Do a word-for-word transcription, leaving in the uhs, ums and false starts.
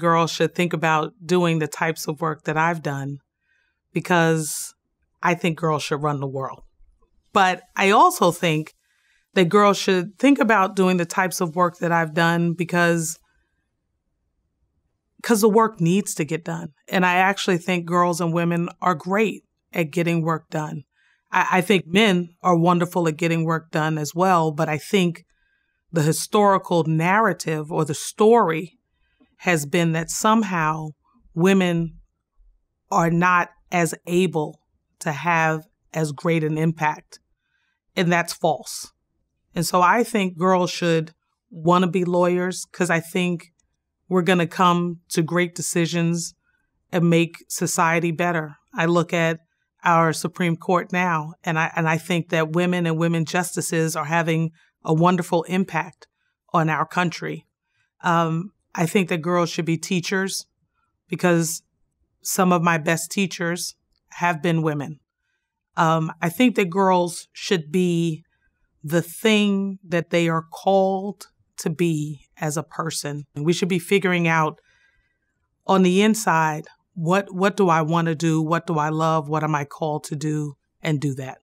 girls should think about doing the types of work that I've done, because I think girls should run the world. But I also think that girls should think about doing the types of work that I've done because because the work needs to get done. And I actually think girls and women are great at getting work done. I, I think men are wonderful at getting work done as well, but I think the historical narrative or the story has been that somehow women are not as able to have as great an impact. And that's false. And so I think girls should want to be lawyers because I think we're going to come to great decisions and make society better. I look at our Supreme Court now, and I, and I think that women and women justices are having a wonderful impact on our country. Um, I think that girls should be teachers because some of my best teachers have been women. Um, I think that girls should be the thing that they are called to be as a person. And we should be figuring out on the inside, what, what do I want to do? What do I love? What am I called to do? And do that.